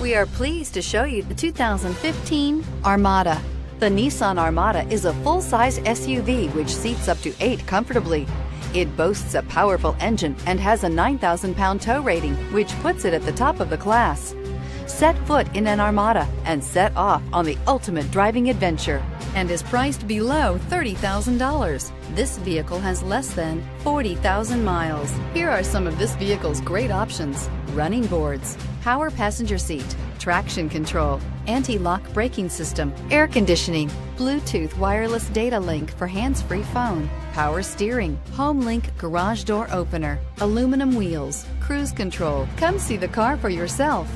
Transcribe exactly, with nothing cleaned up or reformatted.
We are pleased to show you the two thousand fifteen Armada. The Nissan Armada is a full-size S U V which seats up to eight comfortably. It boasts a powerful engine and has a nine thousand pound tow rating, which puts it at the top of the class. Set foot in an Armada and set off on the ultimate driving adventure, and is priced below thirty thousand dollars. This vehicle has less than forty thousand miles. Here are some of this vehicle's great options: running boards, power passenger seat, traction control, anti-lock braking system, air conditioning, Bluetooth wireless data link for hands-free phone, power steering, HomeLink garage door opener, aluminum wheels, cruise control. Come see the car for yourself.